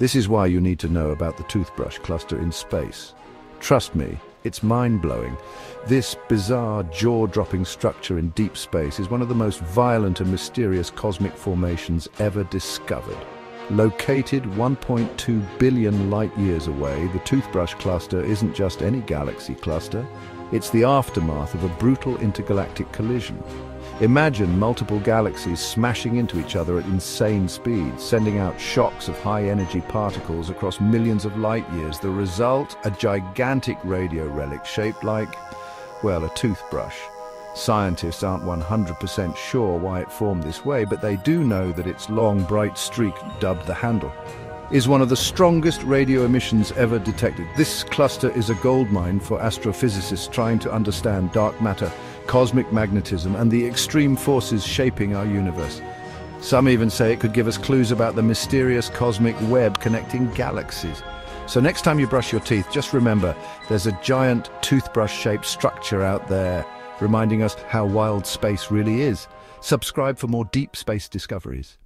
This is why you need to know about the toothbrush cluster in space. Trust me, it's mind-blowing. This bizarre, jaw-dropping structure in deep space is one of the most violent and mysterious cosmic formations ever discovered. Located 1.2 billion light-years away, the Toothbrush Cluster isn't just any galaxy cluster, it's the aftermath of a brutal intergalactic collision. Imagine multiple galaxies smashing into each other at insane speeds, sending out shocks of high-energy particles across millions of light-years. The result? A gigantic radio relic shaped like, well, a toothbrush. Scientists aren't 100% sure why it formed this way, but they do know that its long, bright streak, dubbed the handle, is one of the strongest radio emissions ever detected. This cluster is a goldmine for astrophysicists trying to understand dark matter, cosmic magnetism, and the extreme forces shaping our universe. Some even say it could give us clues about the mysterious cosmic web connecting galaxies. So next time you brush your teeth, just remember, there's a giant toothbrush-shaped structure out there, reminding us how wild space really is. Subscribe for more deep space discoveries.